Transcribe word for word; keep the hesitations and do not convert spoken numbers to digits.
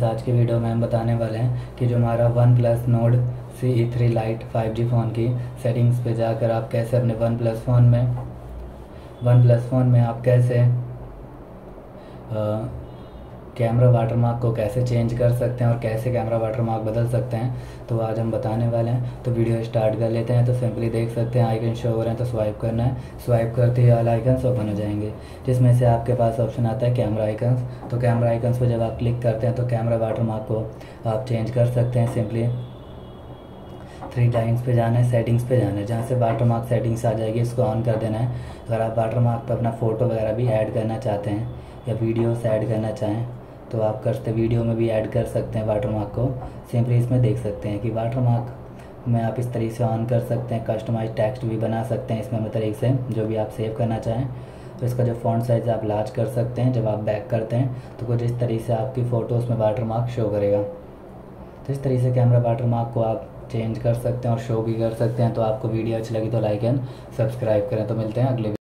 Guys आज के video में हम बताने वाले हैं कि जो हमारा OnePlus Nord CE three lite five G phone की सेटिंग्स पे जाकर आप कैसे अपने वन प्लस फ़ोन में वन प्लस फ़ोन में आप कैसे कैमरा वाटरमार्क को कैसे चेंज कर सकते हैं और कैसे कैमरा वाटरमार्क बदल सकते हैं, तो आज हम बताने वाले हैं। तो वीडियो स्टार्ट कर लेते हैं। तो सिंपली देख सकते हैं आइकन शो हो रहे हैं, तो स्वाइप करना है। स्वाइप करते ही ऑल आइकन्स ओपन हो जाएंगे, जिसमें से आपके पास ऑप्शन आता है कैमरा आइकन्स। तो कैमरा आइकन्स पर जब आप क्लिक करते हैं तो कैमरा वाटरमार्क को आप चेंज कर सकते हैं। सिंपली थ्री लाइन्स पे जाना है, सेटिंग्स पे जाना है, जहाँ से वाटरमार्क सेटिंग्स आ जाएगी, इसको ऑन कर देना है। अगर आप वाटरमार्क पर अपना फ़ोटो वगैरह भी ऐड करना चाहते हैं या वीडियोस ऐड करना चाहें तो आप कर सकते हैं, वीडियो में भी ऐड कर सकते हैं वाटरमार्क को। सिंपली इसमें देख सकते हैं कि वाटरमार्क में आप इस तरीके से ऑन कर सकते हैं, कस्टमाइज टेक्स्ट भी बना सकते हैं इसमें, मतलब तरीके से जो भी आप सेव करना चाहें। तो इसका जो फ़ॉन्ट साइज़ आप लार्ज कर सकते हैं। जब आप बैक करते हैं तो कुछ इस तरीके से आपकी फ़ोटोज़ में वाटरमार्क शो करेगा। तो इस तरीके से कैमरा वाटरमार्क को आप चेंज कर सकते हैं और शो भी कर सकते हैं। तो आपको वीडियो अच्छी लगी तो लाइक एंड सब्सक्राइब करें। तो मिलते हैं अगले